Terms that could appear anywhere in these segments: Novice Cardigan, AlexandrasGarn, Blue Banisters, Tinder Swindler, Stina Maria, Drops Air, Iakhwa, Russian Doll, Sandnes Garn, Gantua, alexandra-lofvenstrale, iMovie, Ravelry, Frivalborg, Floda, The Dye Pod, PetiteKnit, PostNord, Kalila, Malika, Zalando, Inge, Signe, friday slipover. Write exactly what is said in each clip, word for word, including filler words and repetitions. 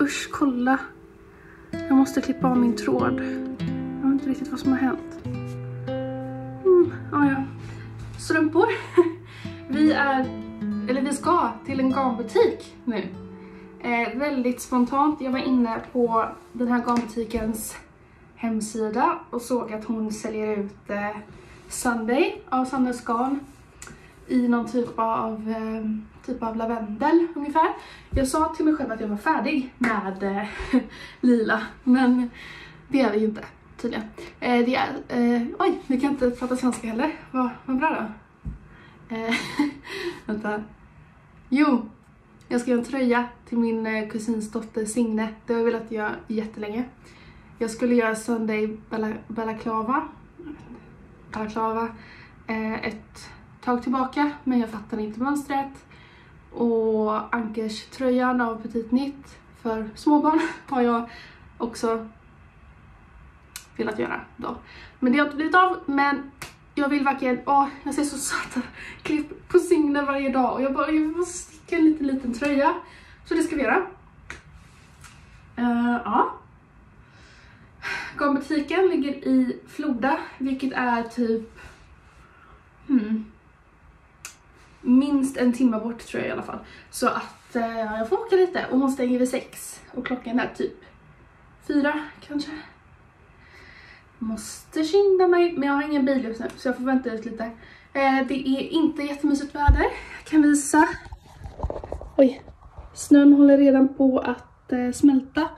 Usch, kolla. Jag måste klippa av min tråd. Jag vet inte riktigt vad som har hänt. Mm, ja, ja. Strumpor. Vi är, eller vi ska till en garnbutik nu. Eh, väldigt spontant. Jag var inne på den här garnbutikens hemsida och såg att hon säljer ut eh, Sunday av Sandnes Garn i någon typ av eh, typ av lavendel ungefär. Jag sa till mig själv att jag var färdig med eh, lila, men det är det ju inte tydligen. Eh, det är, eh, oj, nu kan jag inte prata svenska heller. Vad vad bra då? Eh, vänta. Jo, jag ska göra en tröja till min eh, kusins dotter Signe. Det har jag velat göra jättelänge. Jag skulle göra Sunday balaklava. Balaklava eh, ett tag tillbaka, men jag fattar inte mönstret. Och Ankers tröjan av PetiteKnit för småbarn har jag också velat göra då. Men det har inte blivit av, men jag vill verkligen, åh, jag ser så söta klipp på Signe varje dag. Och jag bara, jag måste sticka en liten, liten tröja. Så det ska vi göra. Uh, ja. Garnbutiken ligger i Floda, vilket är typ hmm, minst en timme bort tror jag i alla fall. Så att eh, jag får åka lite, och hon stänger vid sex och klockan är typ fyra kanske. Måste skynda mig, men jag har ingen bil just nu så jag får vänta ut lite. Eh, det är inte jättemysigt väder, jag kan visa. Oj, snön håller redan på att eh, smälta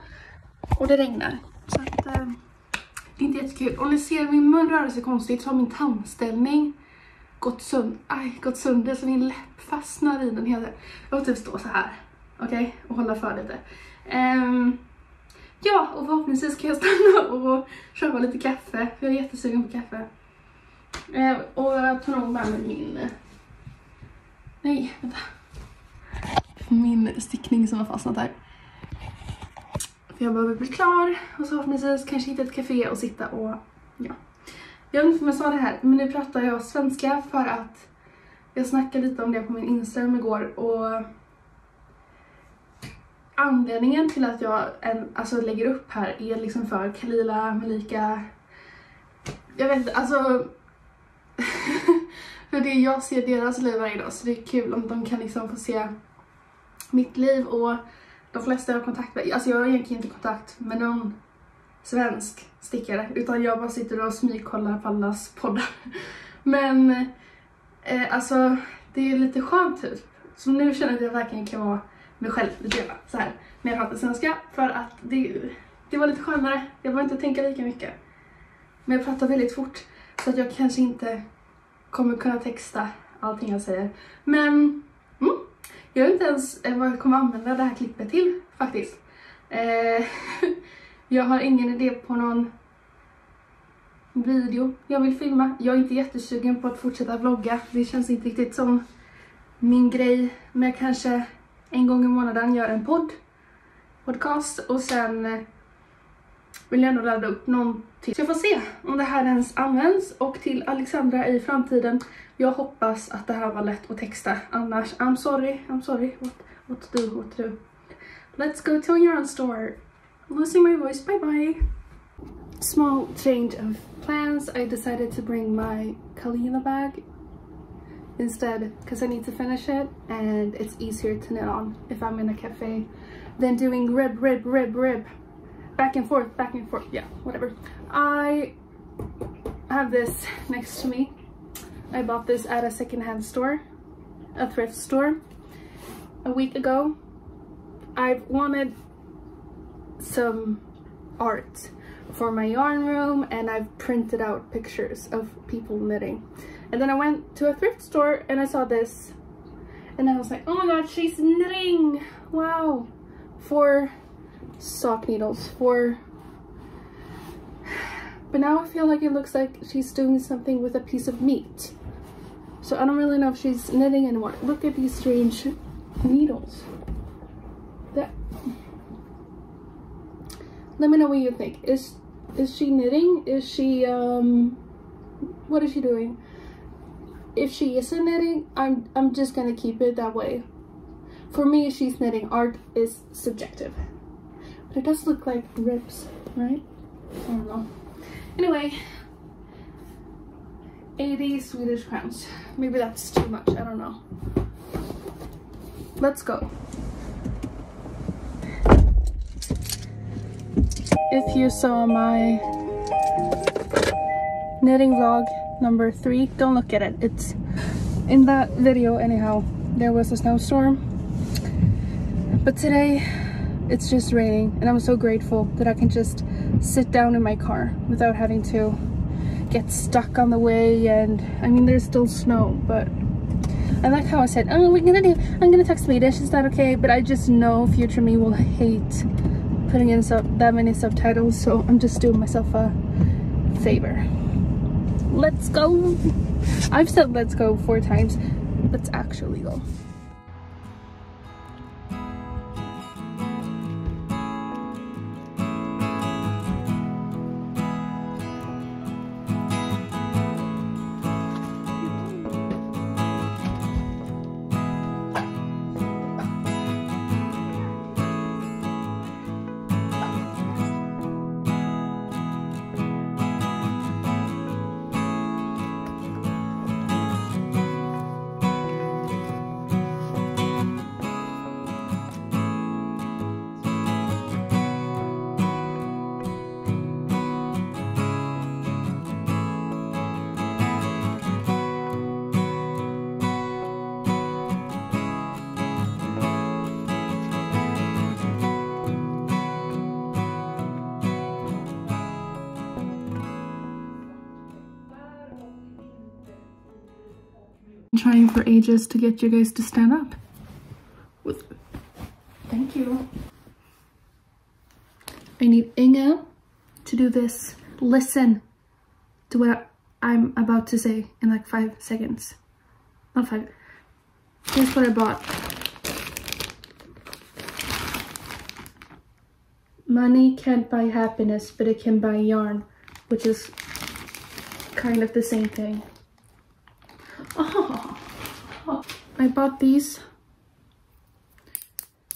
och det regnar. Så att, eh, det är inte jättekul. Om ni ser min mun rör sig konstigt så har min tandställning gått sönder, aj, gått sönder så min läpp fastnar i den hela. Jag vill typ stå så här, okej? Okay? Och hålla för lite. Um, ja, och förhoppningsvis kan jag stanna och köpa lite kaffe, för jag är jättesugen på kaffe. Uh, och jag tar nog med mig min... Nej, vänta. Min stickning som har fastnat här. För jag behöver bli klar och så förhoppningsvis kanske hitta ett café och sitta och, ja. Jag vet inte om jag sa det här, men nu pratar jag svenska för att jag snackade lite om det på min Instagram igår. Och anledningen till att jag en, alltså lägger upp här är liksom för Kalila, Malika, jag vet inte, alltså för det jag ser deras liv varje dag, så det är kul om de kan liksom få se mitt liv. Och de flesta jag har kontakt med, alltså jag har egentligen inte kontakt med någon svensk stickare, utan jag bara sitter och smygkollar på allas poddar. Men eh, alltså det är lite skönt typ. Så nu känner jag att jag verkligen kan vara mig själv lite så här när jag pratar svenska, för att det, det var lite skönare. Jag behöver inte tänka lika mycket. Men jag pratar väldigt fort så att jag kanske inte kommer kunna texta allting jag säger. Men mm. Jag vet inte ens vad jag kommer använda det här klippet till, faktiskt. Eh, jag har ingen idé på någon video jag vill filma. Jag är inte jättesugen på att fortsätta vlogga. Det känns inte riktigt som min grej. Men jag kanske en gång i månaden gör en podd. Podcast. Och sen vill jag ändå ladda upp någonting. Så jag får se om det här ens används. Och till Alexandra i framtiden. Jag hoppas att det här var lätt att texta. Annars, I'm sorry, I'm sorry. What, what to do, what to do. Let's go to your own store. I'm losing my voice, bye bye. Small change of plans. I decided to bring my Kalila bag instead, because I need to finish it. And it's easier to knit on if I'm in a cafe than doing rib, rib, rib, rib. Back and forth, back and forth, yeah, whatever. I have this next to me. I bought this at a secondhand store, a thrift store, a week ago. I've wanted some art for my yarn room, and I've printed out pictures of people knitting. And then I went to a thrift store and I saw this, and I was like, oh my god, she's knitting! Wow! For sock needles for, but now I feel like it looks like she's doing something with a piece of meat, so I don't really know if she's knitting anymore. Look at these strange needles. That, let me know what you think. Is is she knitting? Is she um what is she doing? if she isn't knitting, I'm, I'm just gonna keep it that way. For me, if she's knitting, art is subjective. But it does look like rips, right? I don't know. Anyway, eighty Swedish crowns. Maybe that's too much, I don't know. Let's go. If you saw my knitting vlog number three, don't look at it. It's in that video anyhow. There was a snowstorm, but today it's just raining, and I'm so grateful that I can just sit down in my car without having to get stuck on the way. And I mean, there's still snow, but I like how I said, oh, we're gonna do, I'm gonna talk Swedish, is that okay? But I just know future me will hate putting in sub that many subtitles, so I'm just doing myself a favor. Let's go. I've said let's go four times. Let's actually go. Trying for ages to get you guys to stand up. Thank you. I need Inge to do this. Listen to what I'm about to say in like five seconds. Not five. Here's what I bought. Money can't buy happiness, but it can buy yarn, which is kind of the same thing. Oh, oh, I bought these.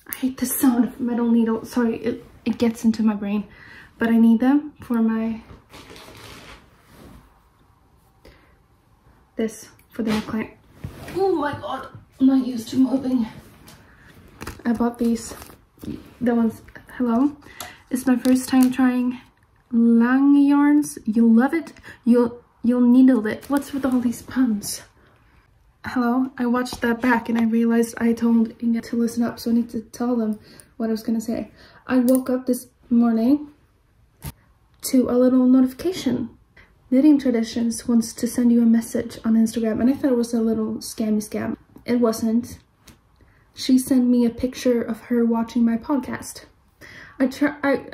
I hate the sound of metal needle. Sorry, it, it gets into my brain. But I need them for my... This, for the neckline. Oh my god, I'm not used to moving. I bought these. The ones, hello. It's my first time trying long yarns. You'll love it. You'll, you'll needle it. What's with all these puns? Hello, I watched that back and I realized I told Inge to listen up, so I need to tell them what I was gonna say. I woke up this morning to a little notification. Knitting Traditions wants to send you a message on Instagram, and I thought it was a little scammy scam. It wasn't. She sent me a picture of her watching my podcast. I try, I,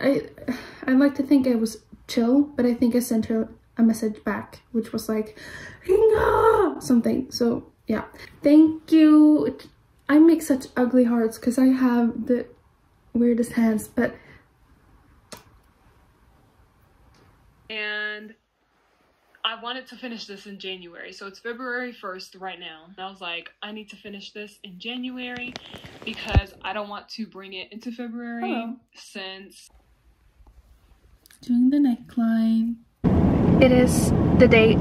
I, I like to think I was chill, but I think I sent her a message back, which was like, Inge! Something, so... Yeah, thank you. I make such ugly hearts because I have the weirdest hands, but... And I wanted to finish this in January, so it's February first right now. And I was like, I need to finish this in January because I don't want to bring it into February. Hello. Since... Doing the neckline. It is the day.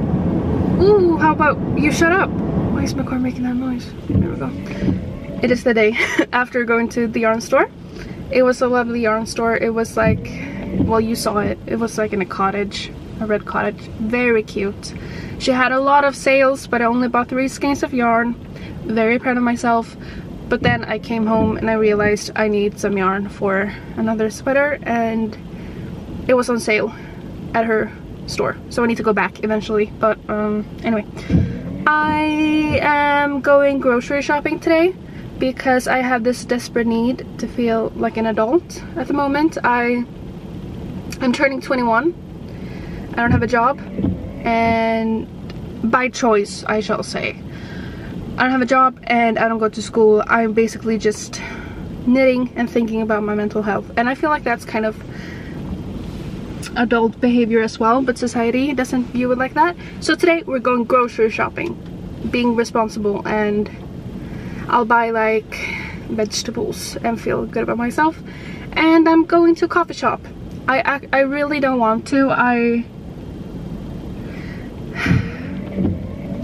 Ooh, how about you shut up? Why is my car making that noise? There we go. It is the day after going to the yarn store. It was a lovely yarn store. It was like, well, you saw it. It was like in a cottage, a red cottage. Very cute. She had a lot of sales, but I only bought three skeins of yarn. Very proud of myself. But then I came home and I realized I need some yarn for another sweater, and it was on sale at her store. So I need to go back eventually. But um, anyway. I am going grocery shopping today because I have this desperate need to feel like an adult at the moment. I am turning twenty-one. I don't have a job, and by choice, I shall say. I don't have a job and I don't go to school. I'm basically just knitting and thinking about my mental health, and I feel like that's kind of adult behavior as well, but society doesn't view it like that. So today we're going grocery shopping being responsible, and I'll buy like vegetables and feel good about myself. And I'm going to a coffee shop. I, I, I really don't want to. I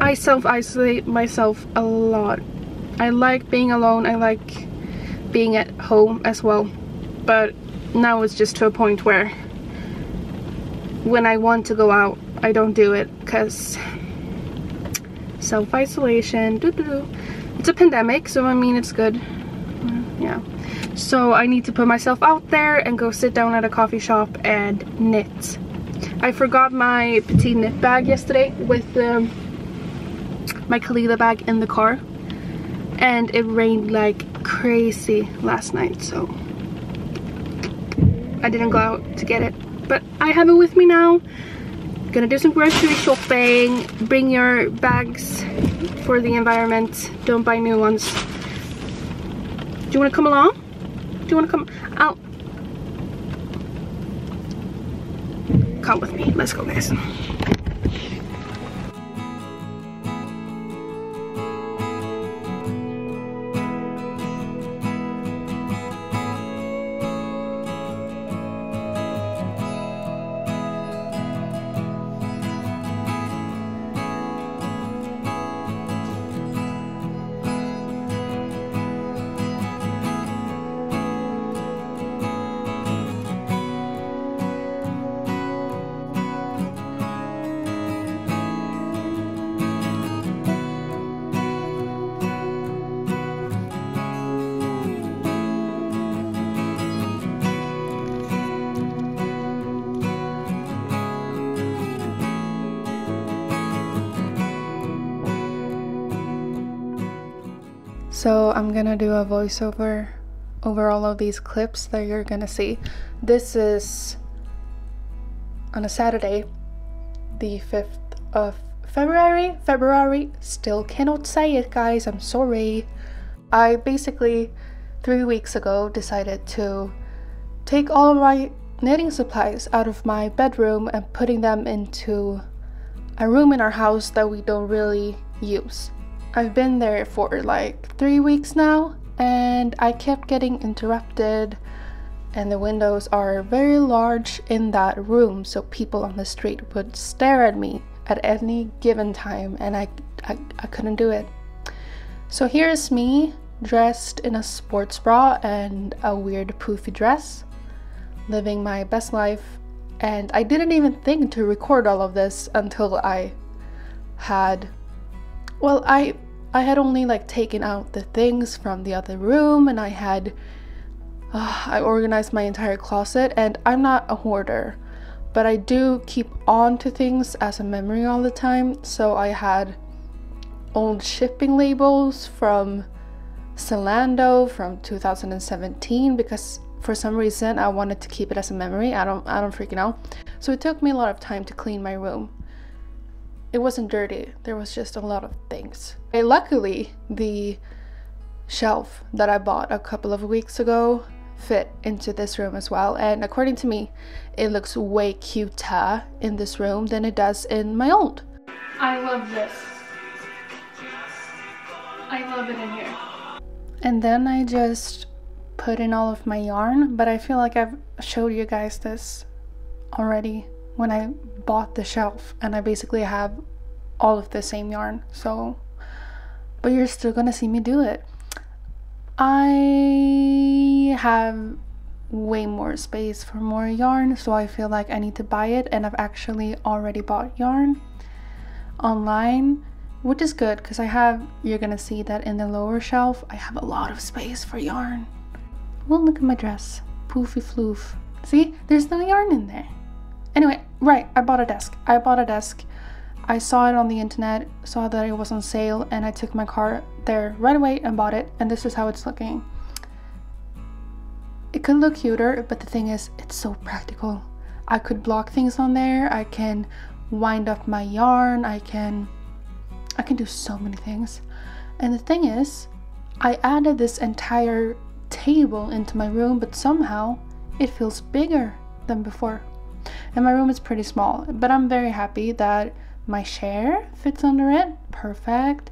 I self-isolate myself a lot. I like being alone. I like being at home as well. But now it's just to a point where when I want to go out, I don't do it because self-isolation. Doo-doo-doo. It's a pandemic, so I mean it's good. Yeah. So I need to put myself out there and go sit down at a coffee shop and knit. I forgot my PetiteKnit bag yesterday with um, my Kalila bag in the car, and it rained like crazy last night, so I didn't go out to get it, but I have it with me now. Gonna do some grocery shopping. Bring your bags for the environment. Don't buy new ones. Do you want to come along? Do you want to come out? Come with me. Let's go, guys. So I'm gonna do a voiceover over all of these clips that you're gonna see. This is on a Saturday, the fifth of February. February, still cannot say it, guys, I'm sorry. I basically, three weeks ago, decided to take all of my knitting supplies out of my bedroom and putting them into a room in our house that we don't really use. I've been there for like three weeks now, and I kept getting interrupted, and the windows are very large in that room, so people on the street would stare at me at any given time, and I, I, I couldn't do it. So here's me dressed in a sports bra and a weird poofy dress, living my best life, and I didn't even think to record all of this until I had... Well, I I had only like taken out the things from the other room, and I had uh, I organized my entire closet, and I'm not a hoarder, but I do keep on to things as a memory all the time. So I had old shipping labels from Zalando from two thousand seventeen because for some reason I wanted to keep it as a memory. I don't I don't freaking know. So it took me a lot of time to clean my room. It wasn't dirty, there was just a lot of things. And luckily, the shelf that I bought a couple of weeks ago fit into this room as well. And according to me, it looks way cuter in this room than it does in my old. I love this. I love it in here. And then I just put in all of my yarn, but I feel like I've showed you guys this already when I bought the shelf, and I basically have all of the same yarn, so but you're still gonna see me do it. I have way more space for more yarn, so I feel like I need to buy it, and I've actually already bought yarn online, which is good because I have, you're gonna see that in the lower shelf, I have a lot of space for yarn. Well, look at my dress, poofy floof. See, there's no yarn in there. Anyway, right, I bought a desk. I bought a desk. I saw it on the internet, saw that it was on sale, and I took my car there right away and bought it. And this is how it's looking. It could look cuter, but the thing is, it's so practical. I could block things on there. I can wind up my yarn. I can, I can do so many things. And the thing is, I added this entire table into my room, but somehow it feels bigger than before. And my room is pretty small, but I'm very happy that my chair fits under it. Perfect.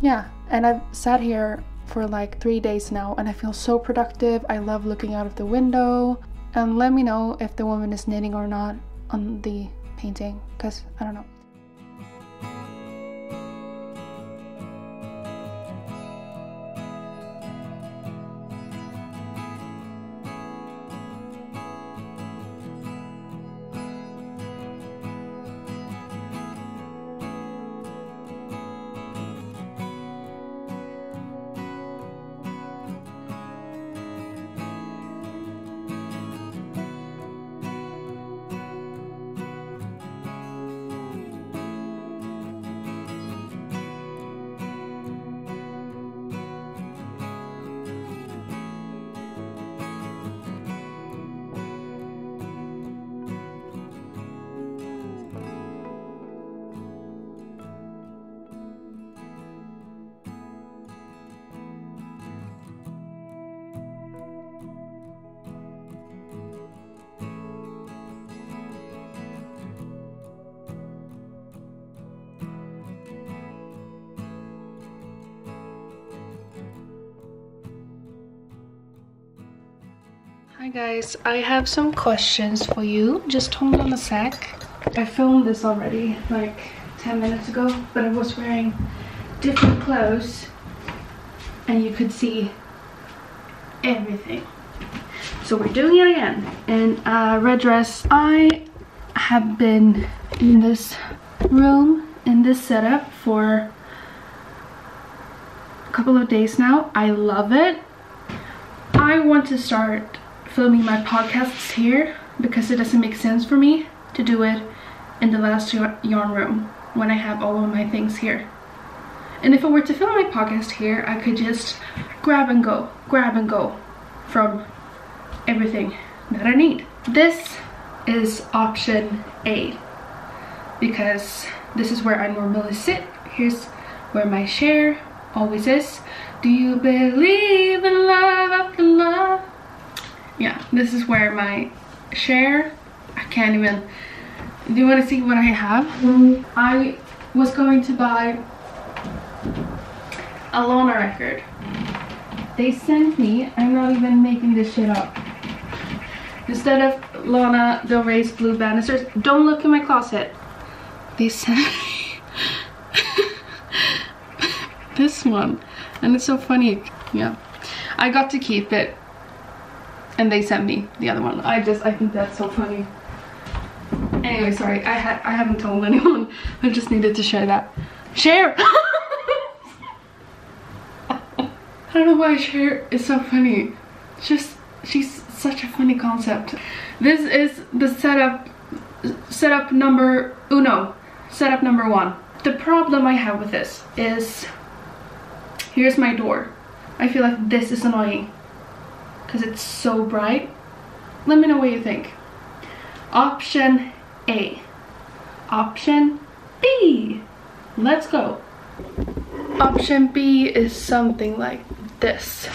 Yeah, and I've sat here for like three days now and I feel so productive. I love looking out of the window. And let me know if the woman is knitting or not on the painting, because I don't know. Hi guys, I have some questions for you. Just hold on a sec. I filmed this already like ten minutes ago, but I was wearing different clothes and you could see everything. So we're doing it again in a red dress. I have been in this room, in this setup for a couple of days now. I love it. I want to start filming my podcasts here because it doesn't make sense for me to do it in the last yarn room when I have all of my things here. And if I were to film my podcast here, I could just grab and go, grab and go from everything that I need. This is option A because this is where I normally sit. Here's where my chair always is. Do you believe in love after love? Yeah, this is where my chair, I can't even, do you want to see what I have? Mm-hmm. I was going to buy a Lona record. They sent me, I'm not even making this shit up. Instead of Lana Del Rey's Blue Banisters, don't look in my closet. They sent me this one. And it's so funny, yeah. I got to keep it. And they sent me the other one. I just, I think that's so funny. Anyway, sorry, I ha I haven't told anyone. I just needed to share that. Share! I don't know why share is so funny. It's just, she's such a funny concept. This is the setup, setup number uno, setup number one. The problem I have with this is, here's my door. I feel like this is annoying. Because it's so bright. Let me know what you think. Option A. Option B. Let's go. Option B is something like this.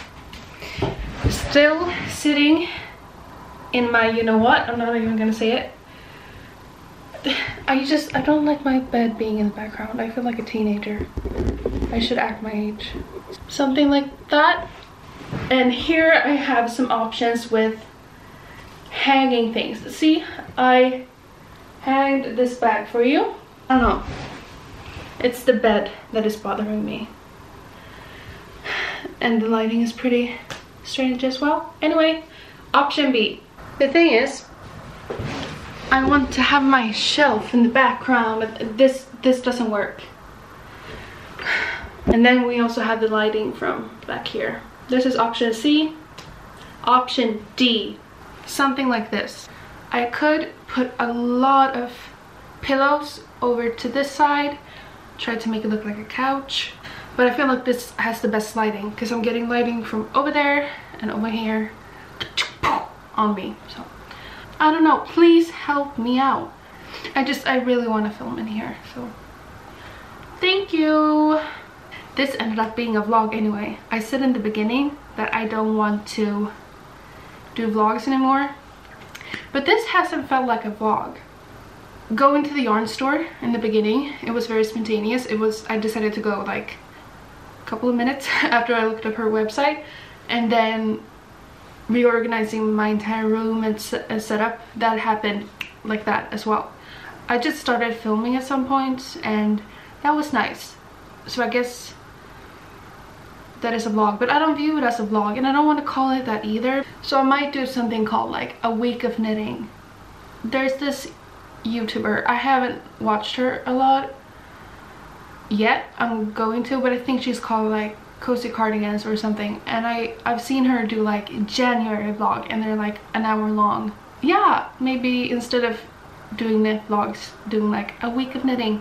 Still sitting in my, you know what? I'm not even gonna say it. I just, I don't like my bed being in the background. I feel like a teenager. I should act my age. Something like that. And here I have some options with hanging things. See, I hanged this bag for you. I don't know. It's the bed that is bothering me. And the lighting is pretty strange as well. Anyway, option B. The thing is, I want to have my shelf in the background, but this, this doesn't work. And then we also have the lighting from back here. This is option C. Option D, something like this. I could put a lot of pillows over to this side, try to make it look like a couch, but I feel like this has the best lighting because I'm getting lighting from over there and over here on me. So I don't know, please help me out. I just, I really want to film in here, so thank you. This ended up being a vlog anyway. I said in the beginning that I don't want to do vlogs anymore, but this hasn't felt like a vlog. Going to the yarn store in the beginning, it was very spontaneous. It was, I decided to go like a couple of minutes after I looked up her website, and then reorganizing my entire room and setup, that happened like that as well. I just started filming at some point, and that was nice. So I guess that is a vlog, but I don't view it as a vlog, and I don't want to call it that either. So I might do something called like a week of knitting. There's this YouTuber, I haven't watched her a lot yet, I'm going to, but I think she's called like Cozy Cardigans or something, and I, I've seen her do like January vlog, and they're like an hour long. Yeah, maybe instead of doing knit vlogs, doing like a week of knitting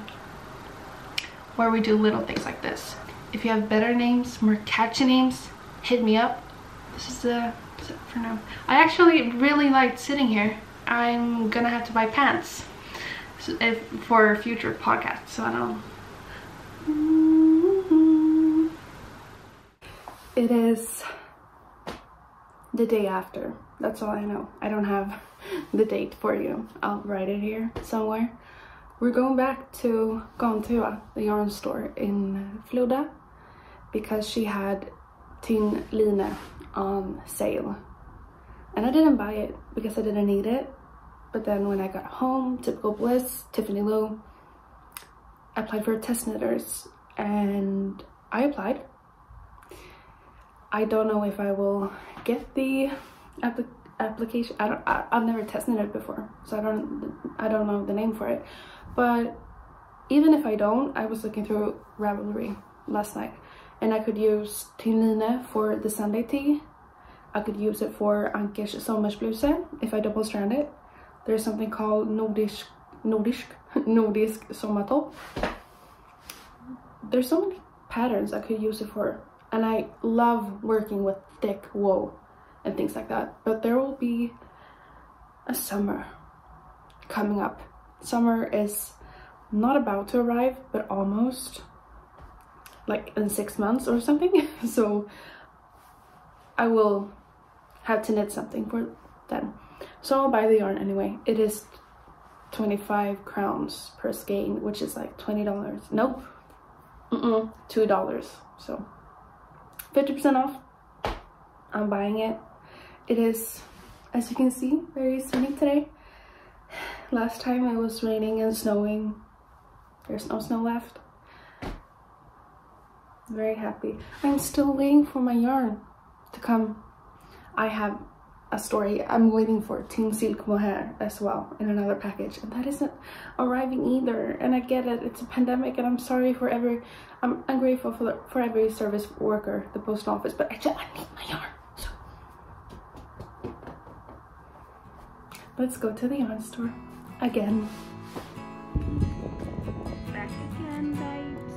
where we do little things like this. If you have better names, more catchy names, hit me up. This is the set for now. I actually really liked sitting here. I'm gonna have to buy pants for future podcasts, so I don't... Mm-hmm. It is the day after. That's all I know. I don't have the date for you. I'll write it here somewhere. We're going back to Gantua, the yarn store in Floda, because she had Tin Line on sale. And I didn't buy it because I didn't need it. But then when I got home, typical bliss, Tiffany Lou, I applied for test knitters, and I applied. I don't know if I will get the applic application. I don't. I, I've never test knitted before, so I don't. I don't know the name for it. But even if I don't, I was looking through Ravelry last night, and I could use Tinline for the Sunday tee. I could use it for Ankers sommarsbluse if I double strand it. There's something called Nordisk, Nordisk, Nordisk sommartopp. There's so many patterns I could use it for, and I love working with thick wool and things like that. But there will be a summer coming up. Summer is not about to arrive, but almost, like in six months or something. So I will have to knit something for them. So I'll buy the yarn anyway. It is twenty-five crowns per skein, which is like twenty dollars. Nope. Mm-mm. two dollars. So fifty percent off. I'm buying it. It is, as you can see, very sunny today. Last time it was raining and snowing. There's no snow left. Very happy. I'm still waiting for my yarn to come. I have a story. I'm waiting for Tin Silk Mohair as well in another package, and that isn't arriving either. And I get it, it's a pandemic, and I'm sorry for every, I'm ungrateful for, the, for every service worker, the post office, but I just, I need my yarn. So let's go to the yarn store again. Back again, babes.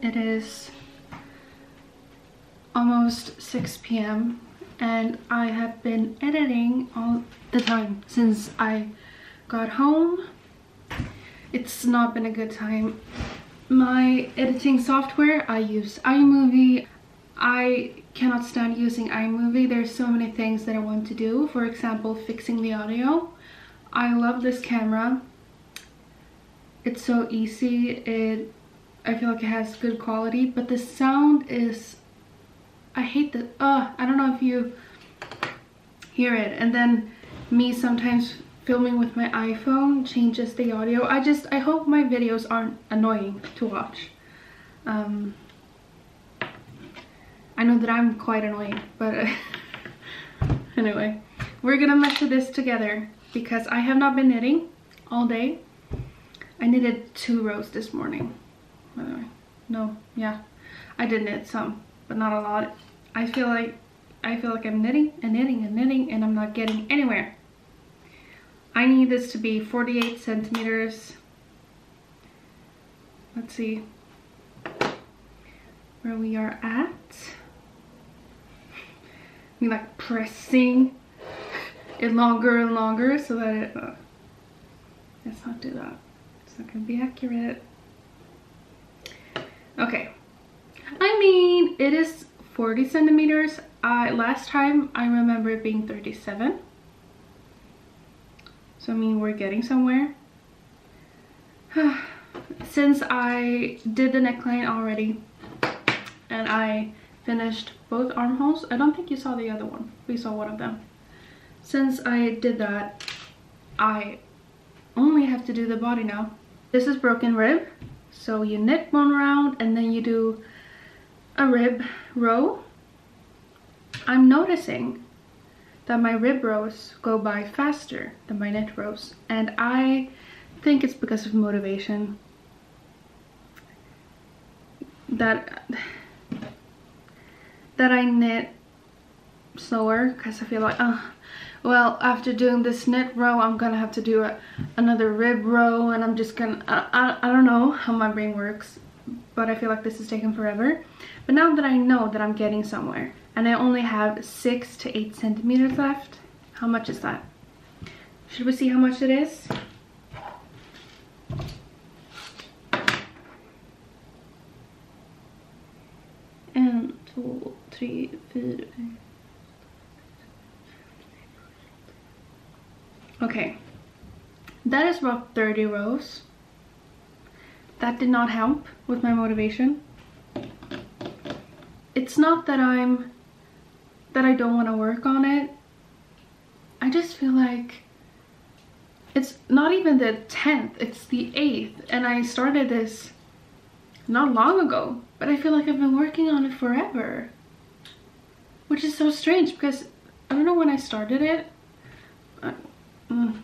It is almost six p m and I have been editing all the time since I got home. It's not been a good time. My editing software, I use iMovie. I cannot stand using iMovie. There's so many things that I want to do. For example, fixing the audio. I love this camera. It's so easy. It I feel like it has good quality, but the sound is, I hate the, uh, I don't know if you hear it. And then me sometimes filming with my iPhone changes the audio. I just, I hope my videos aren't annoying to watch. Um, I know that I'm quite annoying, but uh, anyway, we're gonna measure this together because I have not been knitting all day. I knitted two rows this morning, by the way. No, yeah, I did knit some, but not a lot. I feel like I feel like I'm knitting and knitting and knitting and I'm not getting anywhere. I need this to be forty-eight centimeters. Let's see where we are at. I'm like pressing it longer and longer so that it, uh, let's not do that. It's not gonna be accurate. Okay, I mean, it is forty centimeters. I uh, last time I remember it being thirty-seven, so I mean we're getting somewhere. Since I did the neckline already and I finished both armholes, I don't think you saw the other one, we saw one of them. Since I did that, I only have to do the body now. This is broken rib, so you knit one round and then you do a rib row. I'm noticing that my rib rows go by faster than my knit rows, and I think it's because of motivation. That that I knit slower because I feel like, oh, well, after doing this knit row, I'm gonna have to do a, another rib row, and I'm just gonna, I, I, I don't know how my brain works, but I feel like this is taking forever. But now that I know that I'm getting somewhere, and I only have six to eight centimeters left, how much is that? Should we see how much it is? And two, three, four. Okay, that is about thirty rows. That did not help with my motivation. It's not that I'm that I don't want to work on it. I just feel like it's not even the tenth, it's the eighth, and I started this not long ago, but I feel like I've been working on it forever, which is so strange because I don't know when I started it. I,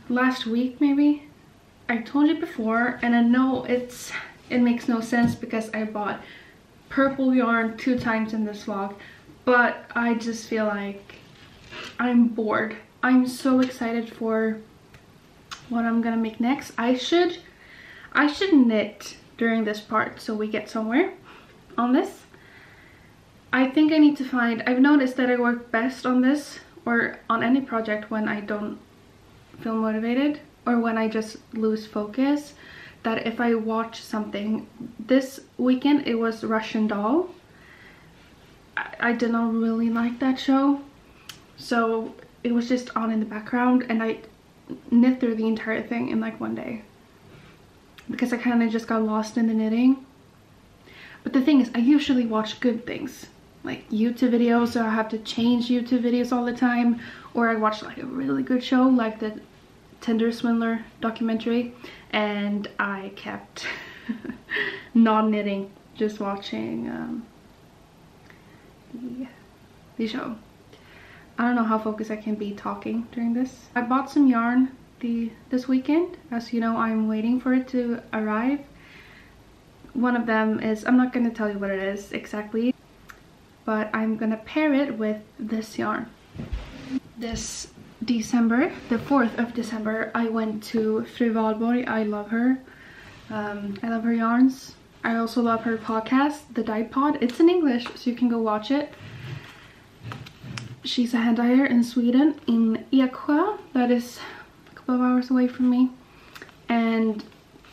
last week maybe. I told you before, and I know it's it makes no sense because I bought purple yarn two times in this vlog, but I just feel like I'm bored. I'm so excited for what I'm gonna make next. I should I should knit during this part so we get somewhere on this. I think I need to find I've noticed that I work best on this or on any project when I don't feel motivated or when I just lose focus. That if I watch something, this weekend it was Russian Doll. I, I did not really like that show, so it was just on in the background, and I knit through the entire thing in like one day because I kind of just got lost in the knitting. But the thing is, I usually watch good things like YouTube videos, so I have to change YouTube videos all the time, or I watch like a really good show like the Tinder Swindler documentary, and I kept not knitting, just watching um, the, the show. I don't know how focused I can be talking during this. I bought some yarn the this weekend. As you know, I'm waiting for it to arrive. One of them is, I'm not going to tell you what it is exactly, but I'm gonna pair it with this yarn. This December, the fourth of December, I went to Frivalborg. I love her. Um, I love her yarns. I also love her podcast, The Dye Pod. It's in English, so you can go watch it. She's a hand dyer in Sweden, in Iakhwa, that is a couple of hours away from me. And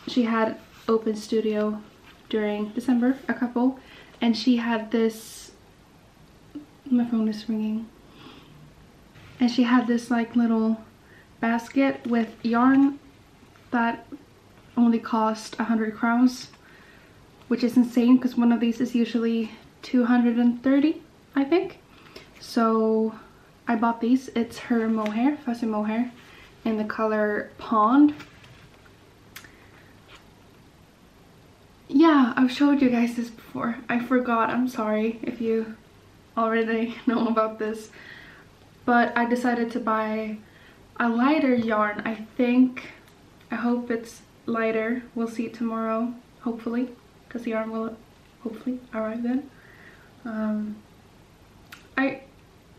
she had open studio during December, a couple, and she had this my phone is ringing and she had this like little basket with yarn that only cost one hundred crowns, which is insane because one of these is usually two hundred thirty, I think. So I bought these. It's her mohair, fuzzy mohair, in the color Pond. Yeah, I've showed you guys this before. I forgot. I'm sorry if you already know about this. But I decided to buy a lighter yarn, I think. I hope it's lighter. We'll see tomorrow, hopefully, because the yarn will hopefully arrive then. Um, I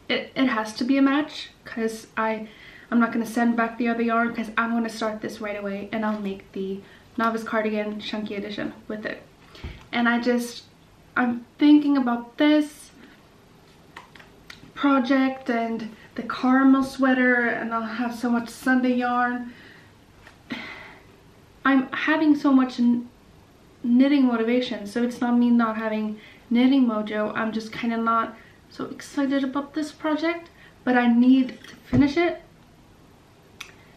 it, it has to be a match, because I I'm not gonna send back the other yarn, because I'm gonna start this right away and I'll make the Novice Cardigan Chunky Edition with it. And I just I'm thinking about this project and the caramel sweater, and I'll have so much Sunday yarn. I'm having so much knitting motivation, so it's not me not having knitting mojo. I'm just kind of not so excited about this project, but I need to finish it.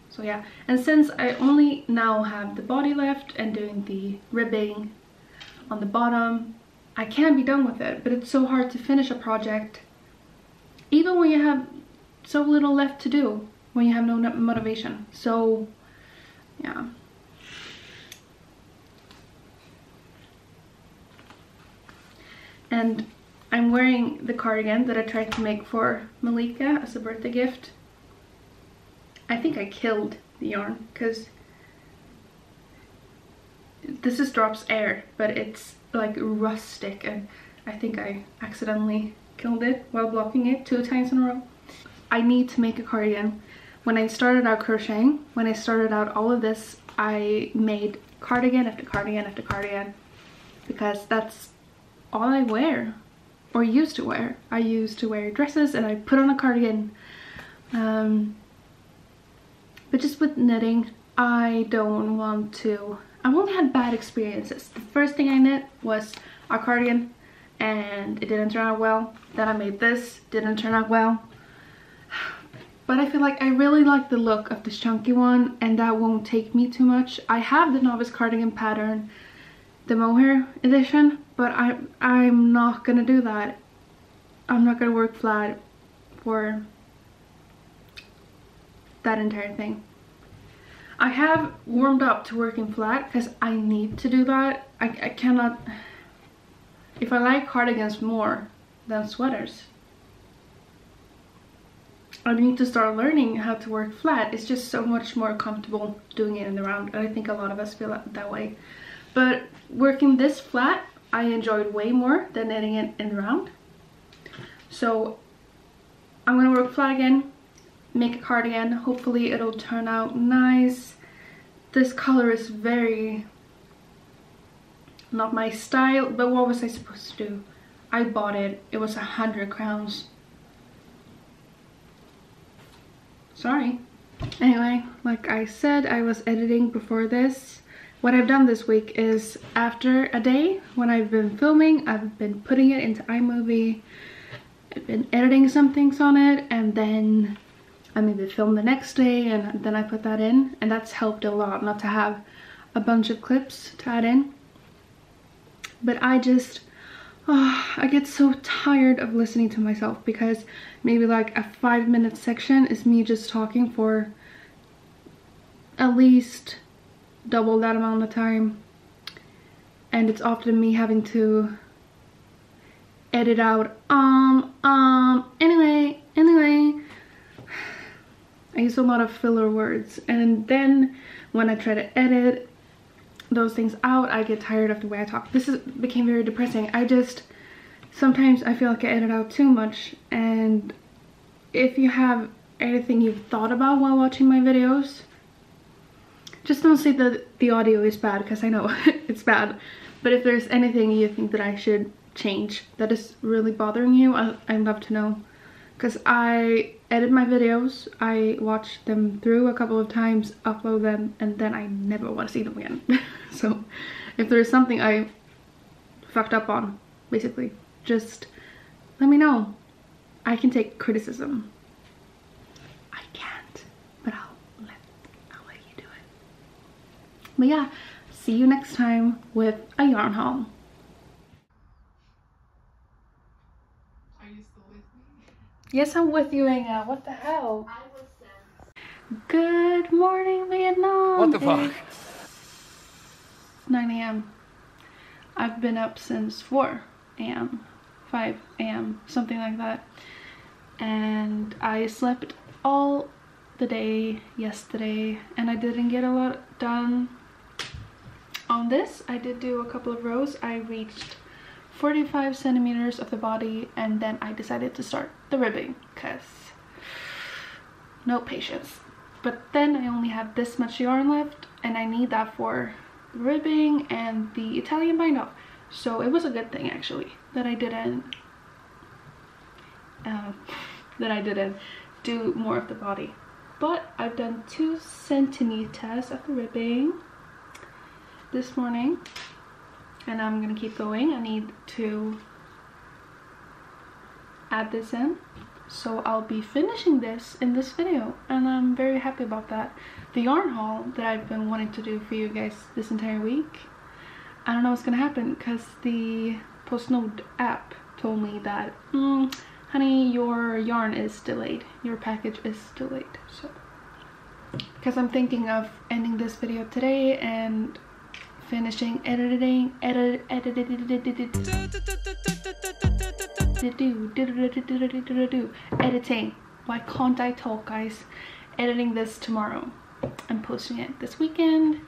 So yeah, and since I only now have the body left and doing the ribbing on the bottom, I can be done with it, but it's so hard to finish a project even when you have so little left to do, when you have no motivation. So yeah. And I'm wearing the cardigan that I tried to make for Malika as a birthday gift. I think I killed the yarn, because this is Drops Air, but it's like rustic, and I think I accidentally killed it while blocking it two times in a row. I need to make a cardigan. When I started out crocheting, when I started out all of this, I made cardigan after cardigan after cardigan, because that's all I wear, or used to wear. I used to wear dresses and I put on a cardigan. Um, but just with knitting, I don't want to. I've only had bad experiences. The first thing I knit was a cardigan and it didn't turn out well. Then I made this, didn't turn out well. But I feel like I really like the look of this chunky one, and that won't take me too much. I have the Novice Cardigan pattern, the mohair edition, but I, I'm not gonna do that. I'm not gonna work flat for that entire thing. I have warmed up to working flat, because I need to do that. I, I cannot. If I like cardigans more than sweaters, I need to start learning how to work flat. It's just so much more comfortable doing it in the round, and I think a lot of us feel that way. But working this flat, I enjoyed way more than knitting it in round. So I'm gonna work flat again, make a cardigan. Hopefully it'll turn out nice. This color is very not my style, but what was I supposed to do? I bought it. It was a hundred crowns. Sorry. Anyway, like I said, I was editing before this. What I've done this week is, after a day when I've been filming, I've been putting it into iMovie, I've been editing some things on it, and then I maybe film the next day and then I put that in, and that's helped a lot not to have a bunch of clips to add in. But I just, oh, I get so tired of listening to myself, because maybe like a five minute section is me just talking for at least double that amount of time, and it's often me having to edit out um um anyway anyway I use a lot of filler words, and then when I try to edit those things out, I get tired of the way I talk. This is became very depressing. I just sometimes I feel like I edit out too much. And if you have anything you've thought about while watching my videos, just don't say that the audio is bad, because I know it's bad. But if there's anything you think that I should change that is really bothering you, I, I'd love to know. Because I edit my videos, I watch them through a couple of times, upload them, and then I never want to see them again. So if there's something I fucked up on, basically, just let me know. I can take criticism. I can't, but I'll. But yeah, see you next time with a yarn haul. Are you still with me? Yes, I'm with you, Inga. What the hell? I was there. Good morning, Vietnam. What the fuck? nine A M I've been up since four A M five A M something like that. And I slept all the day yesterday, and I didn't get a lot done on this. I did do a couple of rows. I reached forty-five centimeters of the body, and then I decided to start the ribbing because no patience. But then I only have this much yarn left, and I need that for ribbing and the Italian bind off. So it was a good thing actually that I didn't um, that I didn't do more of the body. But I've done two centimeters of the ribbing this morning, and I'm gonna keep going. I need to add this in, so I'll be finishing this in this video, and I'm very happy about that. The yarn haul that I've been wanting to do for you guys this entire week, I don't know what's gonna happen because the PostNord app told me that mm, honey, your yarn is delayed, your package is delayed. So because I'm thinking of ending this video today and finishing editing edit edited editing. Why can't I talk, guys? Editing this tomorrow and posting it this weekend,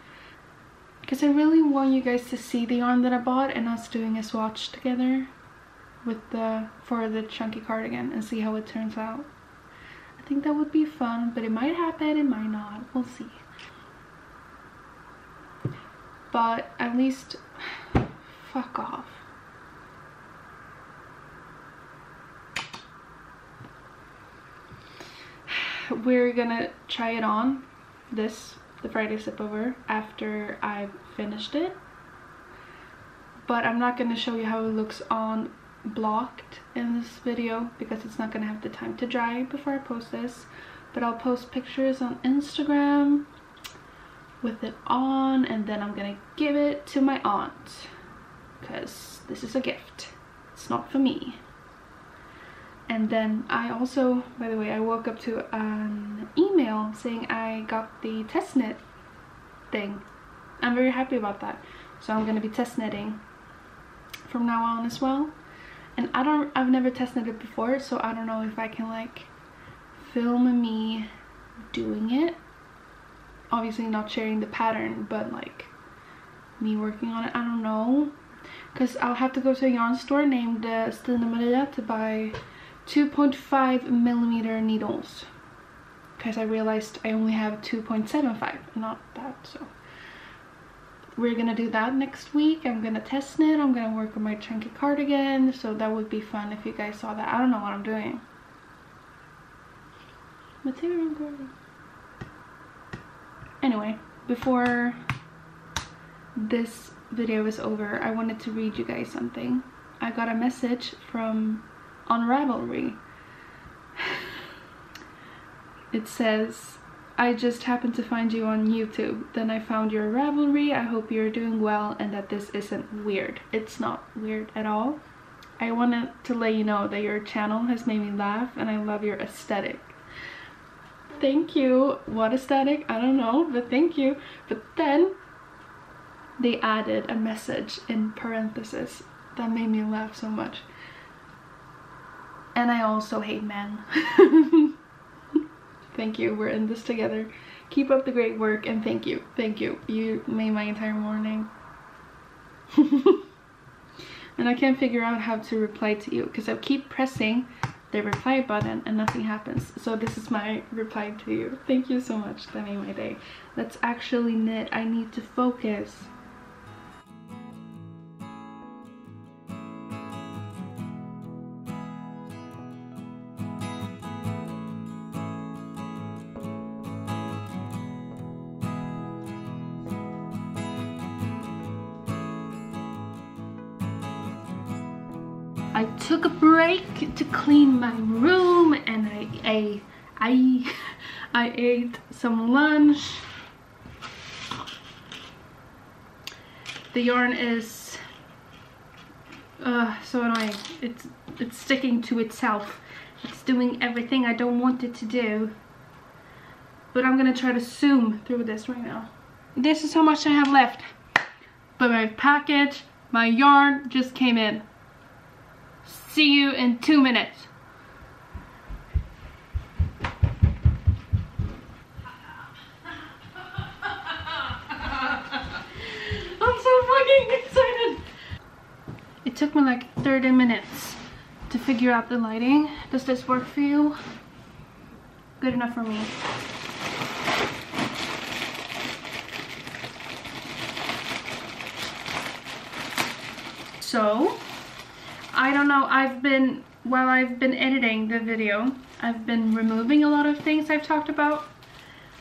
because I really want you guys to see the yarn that I bought and us doing a swatch together with the for the chunky cardigan and see how it turns out. I think that would be fun, but it might happen, it might not, we'll see. But at least, fuck off. We're gonna try it on this, the Friday sip over, after I've finished it. But I'm not gonna show you how it looks on blocked in this video because it's not gonna have the time to dry before I post this. But I'll post pictures on Instagram with it on, and then I'm gonna give it to my aunt because this is a gift, it's not for me. And then I also, by the way, I woke up to an email saying I got the test knit thing. I'm very happy about that, so I'm gonna be test knitting from now on as well. And I don't I've never test knitted before, so I don't know if I can like film me doing it. Obviously not sharing the pattern, but like me working on it, I don't know, because I'll have to go to a yarn store named uh, Stina Maria to buy two point five millimeter needles because I realized I only have two point seven five, not that. So we're gonna do that next week. I'm gonna test knit, I'm gonna work on my chunky cardigan, so that would be fun if you guys saw that. I don't know what I'm doing. Material girl. Anyway, before this video is over, I wanted to read you guys something. I got a message from on Ravelry. It says, I just happened to find you on YouTube. Then I found your Ravelry. I hope you're doing well and that this isn't weird. It's not weird at all. I wanted to let you know that your channel has made me laugh and I love your aesthetic. Thank you. What aesthetic? I don't know, but thank you. But then they added a message in parentheses that made me laugh so much. And I also hate men. Thank you. We're in this together. Keep up the great work, and thank you. Thank you. You made my entire morning. And I can't figure out how to reply to you because I keep pressing the reply button and nothing happens. So this is my reply to you. Thank you so much. That made my day. Let's actually knit. I need to focus. I took a break to clean my room, and I I I, I ate some lunch. The yarn is uh, so annoying. It's it's sticking to itself. It's doing everything I don't want it to do. but I'm gonna try to zoom through this right now. This is how much I have left. But my package, my yarn just came in. See you in two minutes. I'm so fucking excited. It took me like thirty minutes to figure out the lighting. Does this work for you? Good enough for me. So, I don't know, I've been, while I've been editing the video, I've been removing a lot of things I've talked about.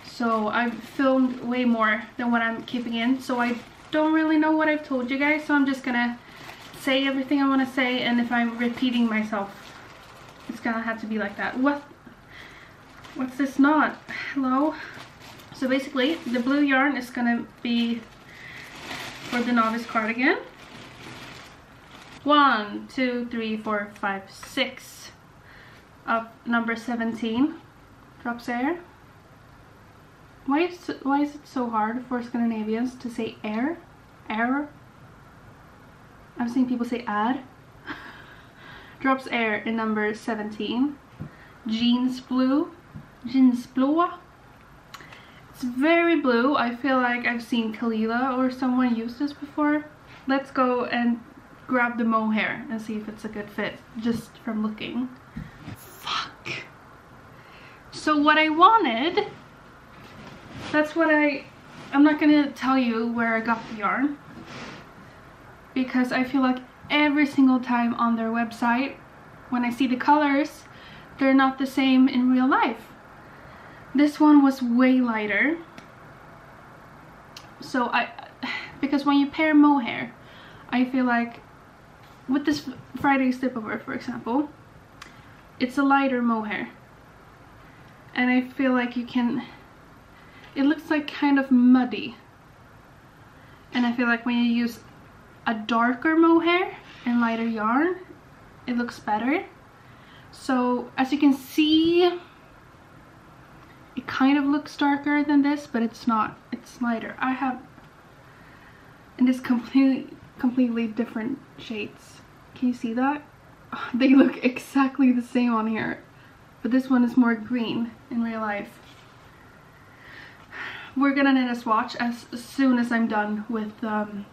So I've filmed way more than what I'm keeping in. So I don't really know what I've told you guys. So I'm just gonna say everything I wanna say. And if I'm repeating myself, it's gonna have to be like that. What? What's this knot? Hello? So basically, the blue yarn is gonna be for the novice cardigan. One, two, three, four, five, six of number seventeen, Drops Air. Why is, why is it so hard for Scandinavians to say air? Air? I've seen people say ad. Drops Air in number seventeen. Jeans blue. Jeans blue. It's very blue. I feel like I've seen Kalila or someone use this before. Let's go and grab the mohair and see if it's a good fit just from looking. Fuck. So what I wanted, that's what I, I'm not gonna tell you where I got the yarn, because I feel like every single time on their website when I see the colors, they're not the same in real life. This one was way lighter. So I, because when you pair mohair, I feel like with this Friday slipover, for example, it's a lighter mohair, and I feel like you can, it looks like kind of muddy, and I feel like when you use a darker mohair and lighter yarn, it looks better. So as you can see, it kind of looks darker than this, but it's not, it's lighter. I have, and it's completely completely different shades. Can you see that? They look exactly the same on here, but this one is more green in real life. We're gonna knit a swatch as, as soon as I'm done with um,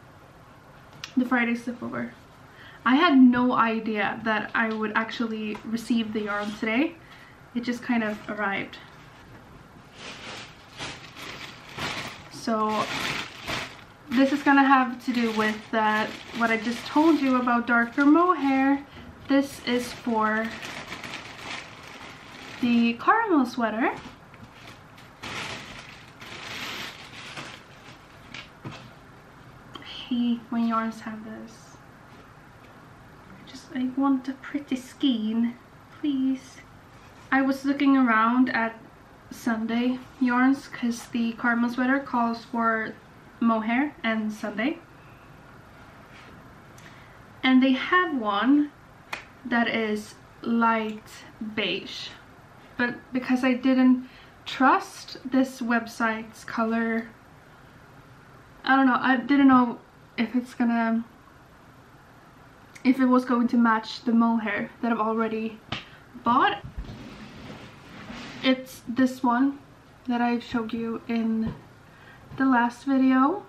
the Friday slipover. I had no idea that I would actually receive the yarn today. It just kind of arrived. So this is gonna have to do with uh, what I just told you about darker mohair. This is for the caramel sweater. I hate when yarns have this. I just, I want a pretty skein, please. I was looking around at Sunday yarns because the caramel sweater calls for mohair and Sunday, and they have one that is light beige, but because I didn't trust this website's color, I don't know, I didn't know if it's gonna, if it was going to match the mohair that I've already bought. It's this one that I showed you in the last video.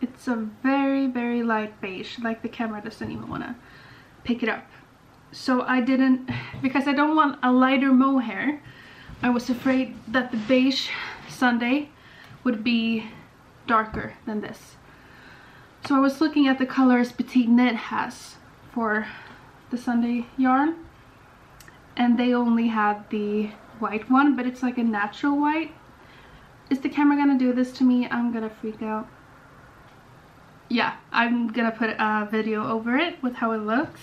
It's a very very light beige, like the camera doesn't even want to pick it up. So I didn't, because I don't want a lighter mohair, I was afraid that the beige Sunday would be darker than this. So I was looking at the colors PetiteKnit has for the Sunday yarn, and they only had the white one, but it's like a natural white. Is the camera gonna do this to me? I'm gonna freak out. Yeah, I'm gonna put a video over it with how it looks.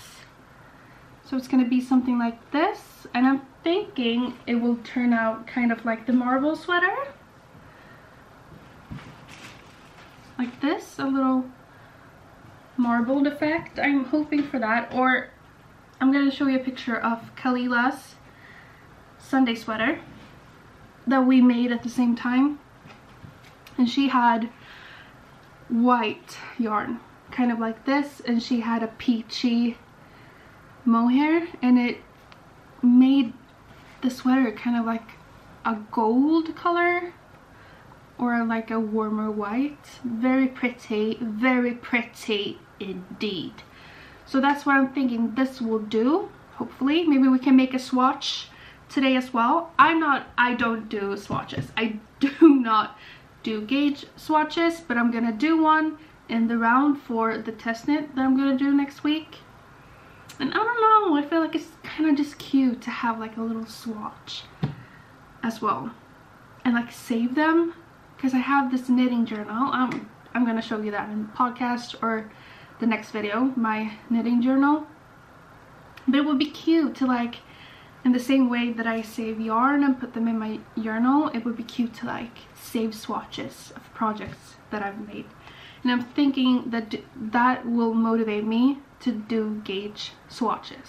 So it's gonna be something like this, and I'm thinking it will turn out kind of like the marble sweater. Like this, a little marbled effect. I'm hoping for that, or I'm gonna show you a picture of Kalila's Sunday sweater. that we made at the same time, and she had white yarn kind of like this, and she had a peachy mohair, and it made the sweater kind of like a gold color or like a warmer white. Very pretty, very pretty indeed. So that's what I'm thinking this will do. Hopefully maybe we can make a swatch today as well. I'm not, I don't do swatches. I do not do gauge swatches, but I'm gonna do one in the round for the test knit that I'm gonna do next week. And I don't know, I feel like it's kind of just cute to have like a little swatch as well, and like save them, because I have this knitting journal. Um, I'm gonna show you that in the podcast or the next video, my knitting journal. But it would be cute to, like, in the same way that I save yarn and put them in my journal, it would be cute to like save swatches of projects that I've made. And I'm thinking that that will motivate me to do gauge swatches.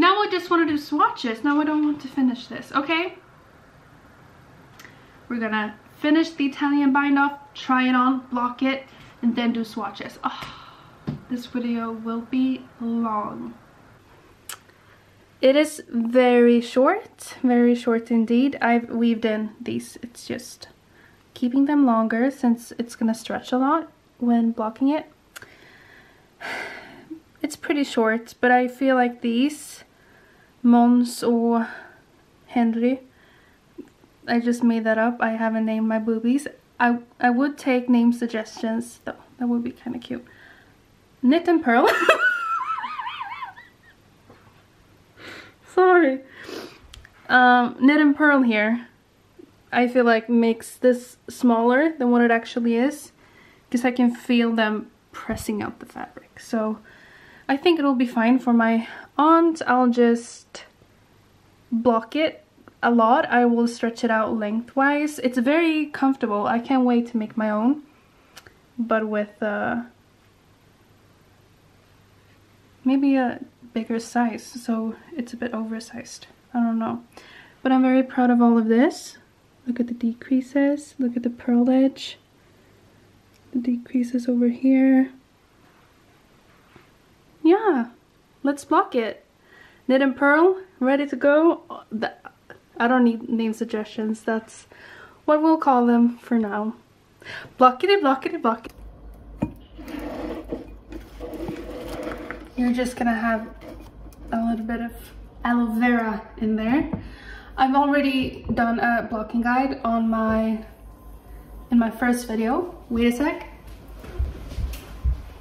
Now I just want to do swatches. Now I don't want to finish this. Okay, we're gonna finish the Italian bind off, try it on, block it, and then do swatches. Oh, this video will be long. It is very short, very short indeed. I've weaved in these. It's just keeping them longer since it's gonna stretch a lot when blocking it. It's pretty short, but I feel like these, Mons or Henry, I just made that up. I haven't named my boobies. I, I would take name suggestions though. That would be kind of cute. Knit and Pearl. Sorry. Um, Knit and Pearl here, I feel like makes this smaller than what it actually is, because I can feel them pressing out the fabric. So I think it'll be fine for my aunt. I'll just block it a lot. I will stretch it out lengthwise. It's very comfortable. I can't wait to make my own, but with uh, maybe a bigger size, so it's a bit oversized. I don't know, but I'm very proud of all of this. Look at the decreases, look at the purl edge, the decreases over here. Yeah, let's block it. Knit and Pearl, ready to go. I don't need name suggestions. That's what we'll call them for now. Blockity, blockity, blockity. You're just gonna have a little bit of aloe vera in there. I've already done a blocking guide on my in my first video. Wait a sec.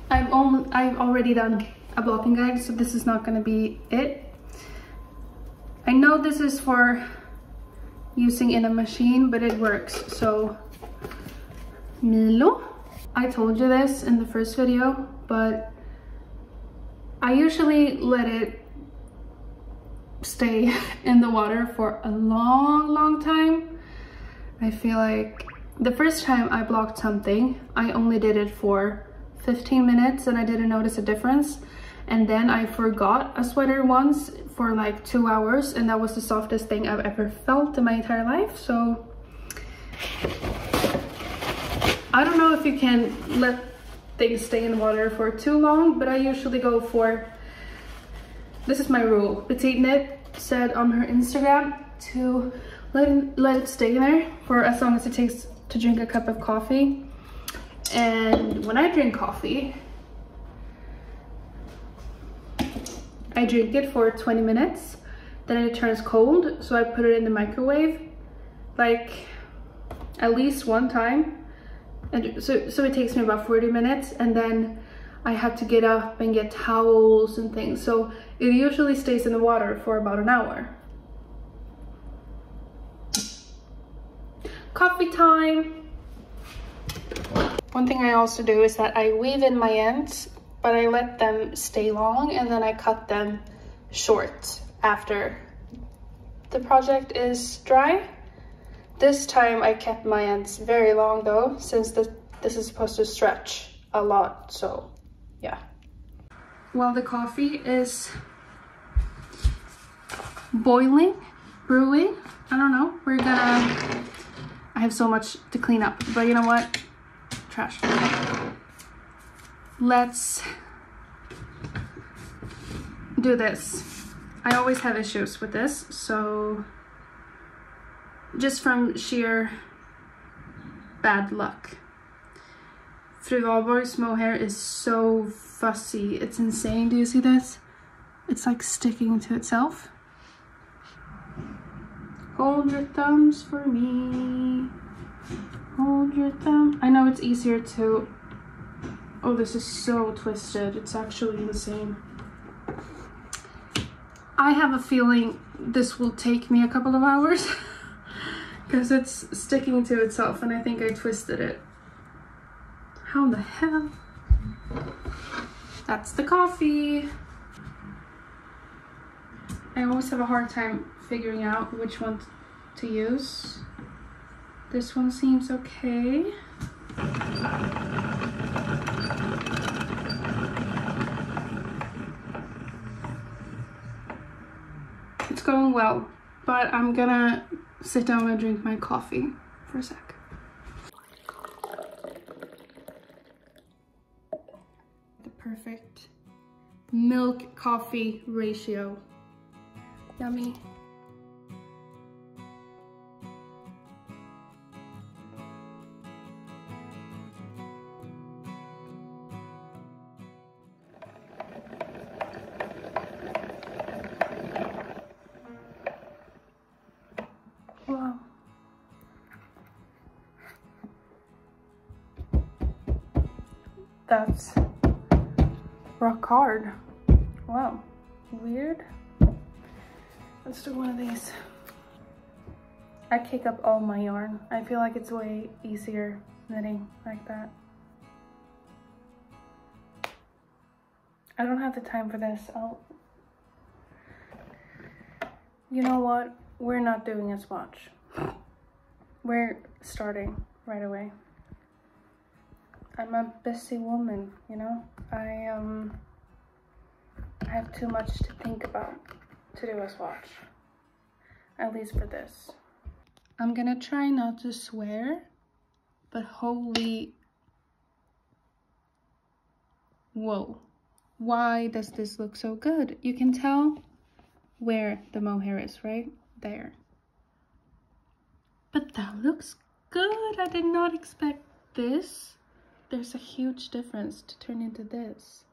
I've only, I've already done a blocking guide, so this is not going to be it. I know this is for using in a machine, but it works. So Milo, I told you this in the first video, but I usually let it stay in the water for a long long time. I feel like the first time I blocked something, I only did it for fifteen minutes and I didn't notice a difference, and then I forgot a sweater once for like two hours, and that was the softest thing I've ever felt in my entire life. So I don't know if you can let things stay in the water for too long, but I usually go for, this is my rule. PetiteKnit said on her Instagram to let it, let it stay there for as long as it takes to drink a cup of coffee. And when I drink coffee, I drink it for twenty minutes, then it turns cold, so I put it in the microwave like at least one time. And so, so it takes me about forty minutes, and then I have to get up and get towels and things. So it usually stays in the water for about an hour. Coffee time! One thing I also do is that I weave in my ends, but I let them stay long and then I cut them short after the project is dry. This time I kept my ends very long though, since this, this is supposed to stretch a lot, so yeah. While the coffee is boiling, brewing, I don't know. We're gonna... I have so much to clean up, but you know what? Trash. Let's do this. I always have issues with this, so just from sheer bad luck. Frivalborg's mohair is so fussy. It's insane. Do you see this? It's like sticking to itself. Hold your thumbs for me. Hold your thumb. I know it's easier to... Oh, this is so twisted. It's actually insane. I have a feeling this will take me a couple of hours because it's sticking to itself and I think I twisted it. How the hell? That's the coffee. I always have a hard time figuring out which one to use. This one seems okay. It's going well, but I'm gonna sit down and drink my coffee for a sec. The perfect milk coffee ratio. Yummy. Wow. That's rock hard. Wow. Weird. Let's do one of these. I kick up all my yarn. I feel like it's way easier knitting like that. I don't have the time for this. I'll... You know what? We're not doing a swatch. We're starting right away. I'm a busy woman, you know? I um, I have too much to think about to do a swatch, at least for this. I'm gonna try not to swear, but holy, whoa, why does this look so good? You can tell where the mohair is, right there, but that looks good. I did not expect this. There's a huge difference to turn into this.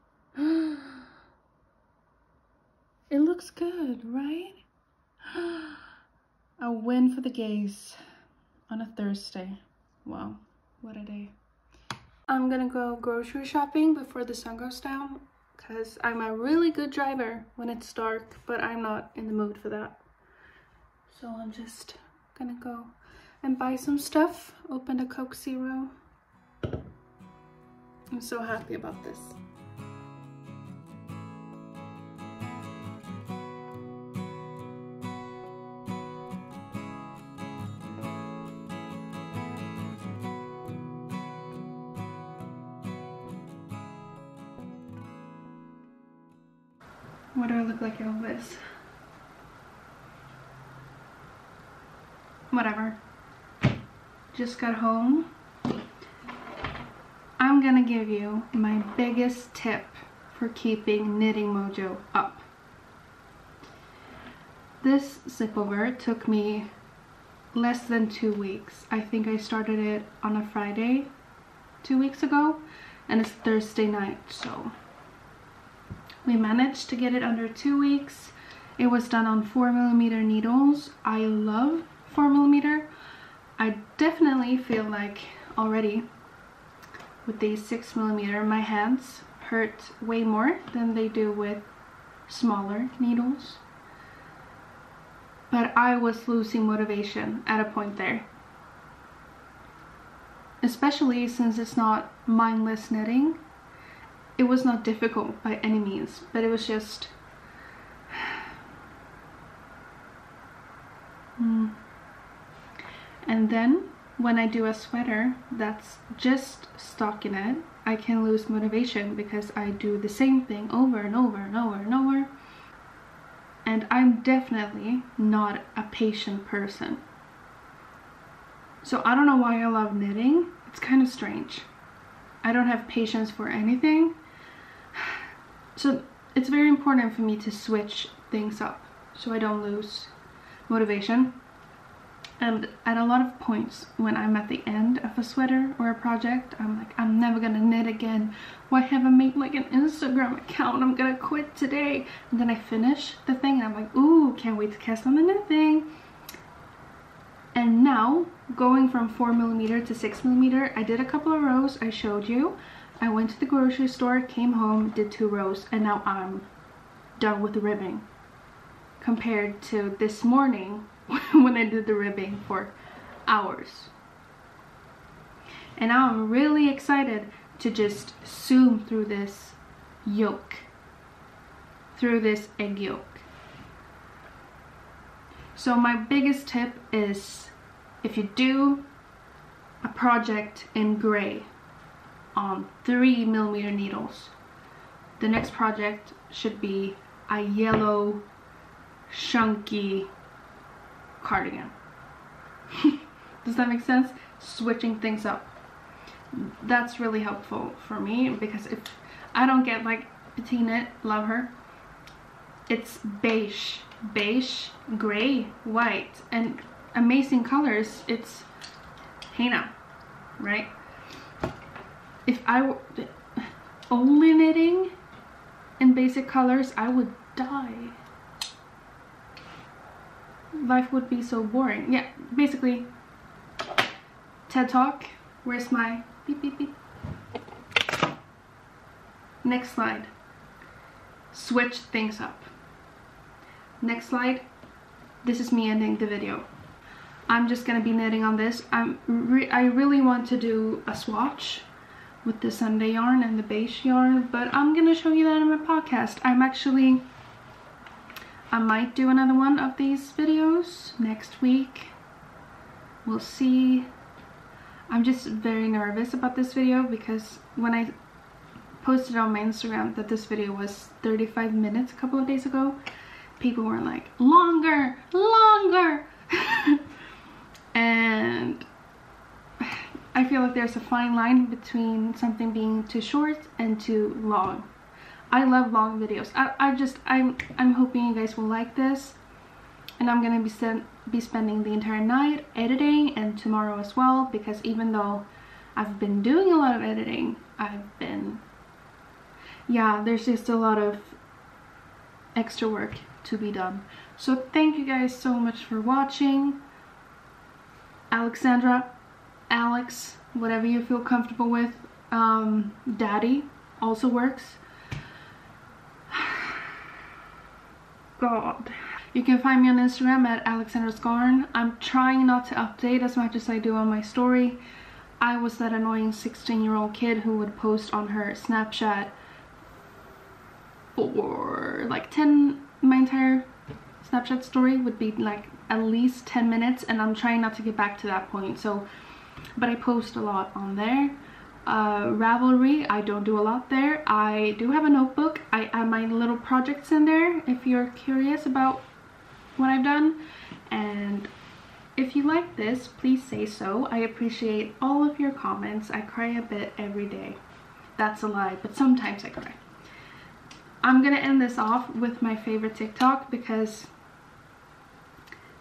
It looks good, right? A win for the gays on a Thursday. Wow, what a day. I'm gonna go grocery shopping before the sun goes down because I'm a really good driver when it's dark, but I'm not in the mood for that. So I'm just gonna go and buy some stuff. Opened a Coke Zero. I'm so happy about this. What do I look like in all this? Whatever. Just got home. I'm gonna give you my biggest tip for keeping knitting mojo up. This zipover took me less than two weeks. I think I started it on a Friday two weeks ago and it's Thursday night, so we managed to get it under two weeks. It was done on four millimeter needles. I love four millimeter. I definitely feel like already with these six millimeter my hands hurt way more than they do with smaller needles. But I was losing motivation at a point there. Especially since it's not mindless knitting. It was not difficult by any means, but it was just... mm. And then, when I do a sweater that's just stocking it, I can lose motivation because I do the same thing over and over and over and over. and I'm definitely not a patient person. So I don't know why I love knitting. It's kind of strange. I don't have patience for anything. So it's very important for me to switch things up so I don't lose motivation. And at a lot of points when I'm at the end of a sweater or a project, I'm like, I'm never gonna knit again. Why have I made like an Instagram account? I'm gonna quit today. And then I finish the thing and I'm like, ooh, can't wait to cast on the knit thing. And now, going from four millimeter to six millimeter, I did a couple of rows, I showed you. I went to the grocery store, came home, did two rows, and now I'm done with the ribbing. Compared to this morning, when I did the ribbing for hours. And now I'm really excited to just zoom through this yolk, through this egg yolk. So my biggest tip is, if you do a project in gray on three millimeter needles, the next project should be a yellow chunky cardigan. Does that make sense? Switching things up, that's really helpful for me, because if I don't get like PetiteKnit, love her, it's beige, beige, gray, white, and amazing colors. It's henna, right? If I were only knitting in basic colors, I would die. Life would be so boring. Yeah, basically, TED Talk. Where's my beep beep beep? Next slide. Switch things up. Next slide. This is me ending the video. I'm just gonna be knitting on this. I'm re I really want to do a swatch with the Sunday yarn and the beige yarn, but I'm gonna show you that in my podcast. I'm actually, I might do another one of these videos next week. We'll see. I'm just very nervous about this video, because when I posted on my Instagram that this video was thirty-five minutes a couple of days ago, people were like, longer, longer. And I feel like there's a fine line between something being too short and too long. I love long videos. I, I just, I'm, I'm hoping you guys will like this. And I'm gonna be, sen- be spending the entire night editing, and tomorrow as well, because even though I've been doing a lot of editing, I've been, yeah, there's just a lot of extra work to be done. So thank you guys so much for watching. Alexandra, Alex, whatever you feel comfortable with. Um, Daddy also works. God. You can find me on Instagram at AlexandrasGarn. I'm trying not to update as much as I do on my story. I was that annoying sixteen year old kid who would post on her Snapchat for like ten, my entire Snapchat story would be like at least ten minutes, and I'm trying not to get back to that point. So, but I post a lot on there. Uh, Ravelry, I don't do a lot there. I do have a notebook. I add my little projects in there if you're curious about what I've done. And if you like this, please say so. I appreciate all of your comments. I cry a bit every day. That's a lie, but sometimes I cry. I'm gonna end this off with my favorite TikTok, because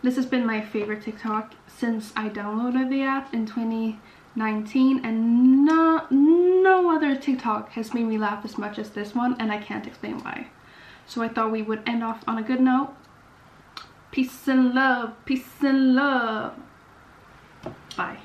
this has been my favorite TikTok since I downloaded the app in twenty nineteen, and no, no other TikTok has made me laugh as much as this one, and I can't explain why. So I thought we would end off on a good note. Peace and love, peace and love. Bye.